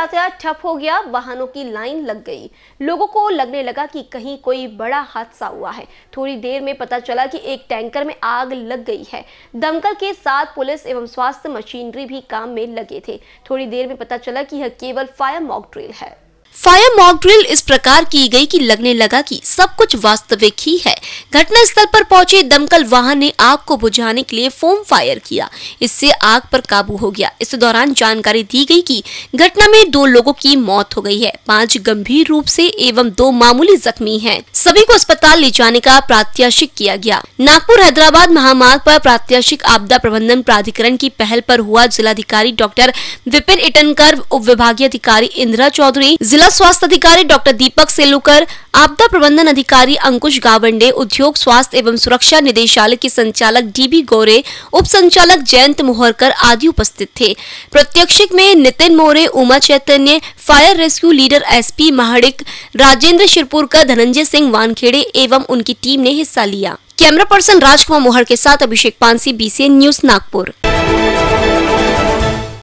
यातायात ठप हो गया, वाहनों की लाइन लग गई। लोगों को लगने लगा कि कहीं कोई बड़ा हादसा हुआ है। थोड़ी देर में पता चला कि एक टैंकर में आग लग गई है। दमकल के साथ पुलिस एवं स्वास्थ्य मशीनरी भी काम में लगे थे। थोड़ी देर में पता चला कि यह केवल फायर मॉक ड्रिल है। फायर मॉक ड्रिल इस प्रकार की गई कि लगने लगा कि सब कुछ वास्तविक ही है। घटना स्थल पर पहुंचे दमकल वाहन ने आग को बुझाने के लिए फोम फायर किया, इससे आग पर काबू हो गया। इस दौरान जानकारी दी गई कि घटना में 2 लोगों की मौत हो गई है, 5 गंभीर रूप से एवं 2 मामूली जख्मी हैं। सभी को अस्पताल ले जाने का प्रात्यक्षिक किया गया। नागपुर हैदराबाद महामार्ग पर प्रात्यक्षिक आपदा प्रबंधन प्राधिकरण की पहल पर हुआ। जिलाधिकारी डॉक्टर विपिन इटनकर, उप विभागीय अधिकारी इंदिरा चौधरी, जिला स्वास्थ्य अधिकारी डॉक्टर दीपक सेलुकर, आपदा प्रबंधन अधिकारी अंकुश गावंडे, उद्योग स्वास्थ्य एवं सुरक्षा निदेशालय के संचालक डीबी गोरे, उप संचालक जयंत मोहरकर आदि उपस्थित थे। प्रत्यक्षिक में Nitin More, Uma Chaitanya, fire rescue leader SP Mahadik, Rajendra Shirpur का धनंजय सिंह वानखेड़े एवं उनकी टीम ने हिस्सा लिया। कैमरा पर्सन राजकुमार मोहर के साथ अभिषेक पानसी, INBCN न्यूज, नागपुर।